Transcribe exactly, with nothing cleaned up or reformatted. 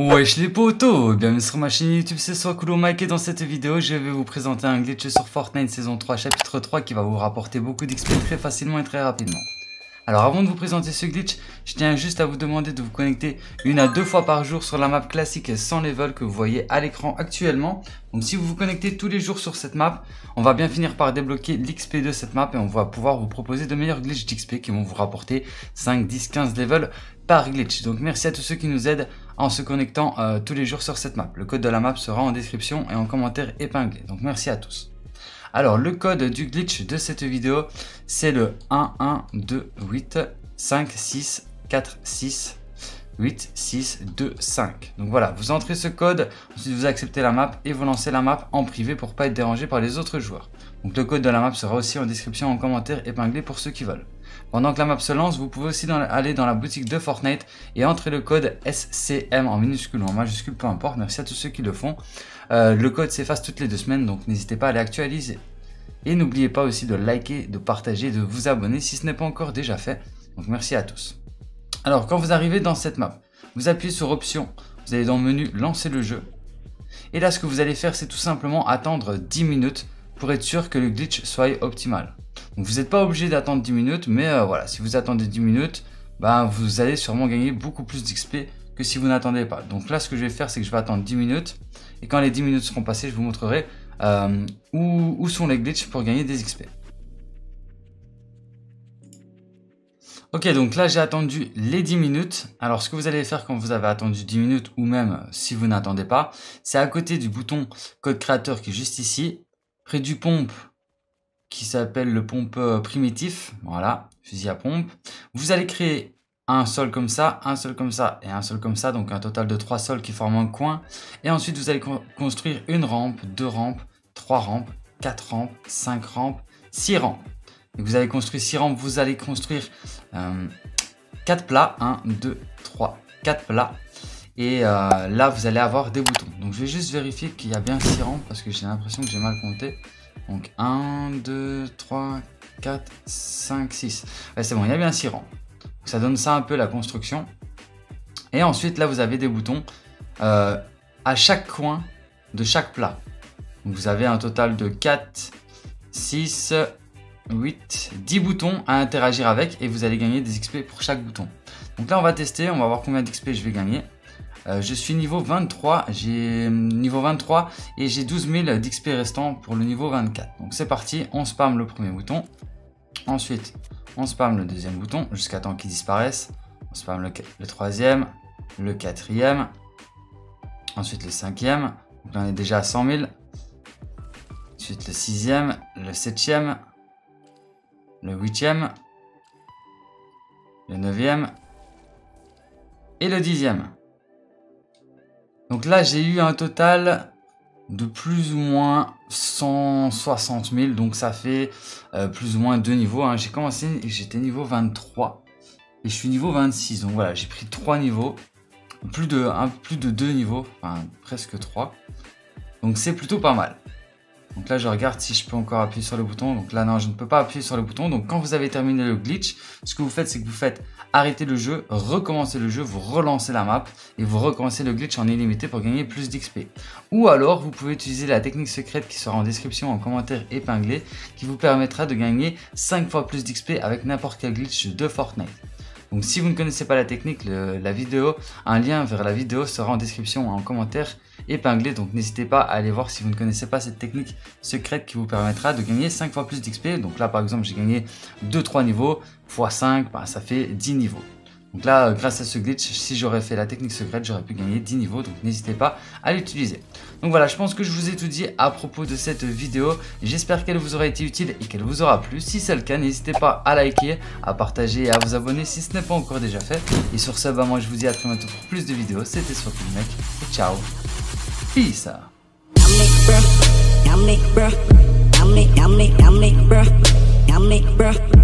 Wesh les potos, bienvenue sur ma chaîne YouTube, c'est Soiscool Mec et dans cette vidéo je vais vous présenter un glitch sur Fortnite saison trois chapitre trois qui va vous rapporter beaucoup d'X P très facilement et très rapidement. Alors avant de vous présenter ce glitch, je tiens juste à vous demander de vous connecter une à deux fois par jour sur la map classique et sans level que vous voyez à l'écran actuellement. Donc si vous vous connectez tous les jours sur cette map, on va bien finir par débloquer l'X P de cette map et on va pouvoir vous proposer de meilleurs glitchs d'X P qui vont vous rapporter cinq, dix, quinze levels par glitch. Donc merci à tous ceux qui nous aident en se connectant euh, tous les jours sur cette map. Le code de la map sera en description et en commentaire épinglé. Donc merci à tous. Alors le code du glitch de cette vidéo, c'est le un un deux huit cinq six quatre six huit six deux cinq. Donc voilà, vous entrez ce code, ensuite vous acceptez la map et vous lancez la map en privé pour pas être dérangé par les autres joueurs. Donc le code de la map sera aussi en description, en commentaire épinglé pour ceux qui veulent. Pendant que la map se lance, vous pouvez aussi dans la, aller dans la boutique de Fortnite et entrer le code S C M en minuscule ou en majuscule, peu importe, merci à tous ceux qui le font. Euh, le code s'efface toutes les deux semaines, donc n'hésitez pas à l'actualiser. Et n'oubliez pas aussi de liker, de partager, de vous abonner si ce n'est pas encore déjà fait. Donc merci à tous. Alors quand vous arrivez dans cette map, vous appuyez sur Options, vous allez dans le menu Lancer le jeu. Et là ce que vous allez faire, c'est tout simplement attendre dix minutes pour être sûr que le glitch soit optimal. Donc vous n'êtes pas obligé d'attendre dix minutes, mais euh, voilà, si vous attendez dix minutes, bah, vous allez sûrement gagner beaucoup plus d'X P que si vous n'attendez pas. Donc là, ce que je vais faire, c'est que je vais attendre dix minutes, et quand les dix minutes seront passées, je vous montrerai euh, où, où sont les glitches pour gagner des X P. Ok, donc là, j'ai attendu les dix minutes. Alors, ce que vous allez faire quand vous avez attendu dix minutes, ou même si vous n'attendez pas, c'est à côté du bouton code créateur qui est juste ici, près du pompe, qui s'appelle le pompe primitif, voilà, fusil à pompe. Vous allez créer un sol comme ça, un sol comme ça et un sol comme ça, donc un total de trois sols qui forment un coin. Et ensuite, vous allez construire une rampe, deux rampes, trois rampes, quatre rampes, cinq rampes, six rampes. Et vous allez construire six rampes, vous allez construire euh, quatre plats, un, deux, trois, quatre plats. Et euh, là, vous allez avoir des boutons. Donc, je vais juste vérifier qu'il y a bien six rampes parce que j'ai l'impression que j'ai mal compté. Donc un, deux, trois, quatre, cinq, six. Ouais, c'est bon, il y a bien six rangs. Donc, ça donne ça un peu la construction. Et ensuite, là, vous avez des boutons euh, à chaque coin de chaque plat. Donc, vous avez un total de quatre, six, huit, dix boutons à interagir avec. Et vous allez gagner des X P pour chaque bouton. Donc là, on va tester. On va voir combien d'X P je vais gagner. Euh, je suis niveau vingt-trois, j'ai niveau vingt-trois et j'ai douze mille d'X P restant pour le niveau vingt-quatre. Donc c'est parti, on spamme le premier bouton. Ensuite, on spamme le deuxième bouton jusqu'à temps qu'il disparaisse. On spamme le, le troisième, le quatrième, ensuite le cinquième. Donc là on est déjà à cent mille. Ensuite le sixième, le septième, le huitième, le neuvième et le dixième. Donc là, j'ai eu un total de plus ou moins cent soixante mille. Donc ça fait euh, plus ou moins deux niveaux. Hein. J'ai commencé, j'étais niveau vingt-trois et je suis niveau vingt-six. Donc voilà, j'ai pris trois niveaux. Plus de, hein, plus de deux niveaux, enfin presque trois. Donc c'est plutôt pas mal. Donc là, je regarde si je peux encore appuyer sur le bouton. Donc là, non, je ne peux pas appuyer sur le bouton. Donc quand vous avez terminé le glitch, ce que vous faites, c'est que vous faites arrêter le jeu, recommencer le jeu, vous relancez la map et vous recommencez le glitch en illimité pour gagner plus d'X P. Ou alors, vous pouvez utiliser la technique secrète qui sera en description, en commentaire épinglé, qui vous permettra de gagner cinq fois plus d'X P avec n'importe quel glitch de Fortnite. Donc si vous ne connaissez pas la technique, le, la vidéo, un lien vers la vidéo sera en description et en commentaire épinglé. Donc n'hésitez pas à aller voir si vous ne connaissez pas cette technique secrète qui vous permettra de gagner cinq fois plus d'X P. Donc là par exemple j'ai gagné deux trois niveaux, fois cinq, bah, ça fait dix niveaux. Donc là grâce à ce glitch, si j'aurais fait la technique secrète, j'aurais pu gagner dix niveaux. Donc n'hésitez pas à l'utiliser. Donc voilà, je pense que je vous ai tout dit à propos de cette vidéo. J'espère qu'elle vous aura été utile et qu'elle vous aura plu. Si c'est le cas, n'hésitez pas à liker, à partager et à vous abonner si ce n'est pas encore déjà fait. Et sur ce, bah, moi je vous dis à très bientôt pour plus de vidéos. C'était Soiscool Mec et ciao. Peace. I'm Nick, bruh. I'm Nick, bruh. I'm Nick, I'm Nick, I'm Nick, bruh. I'm Nick, bruh.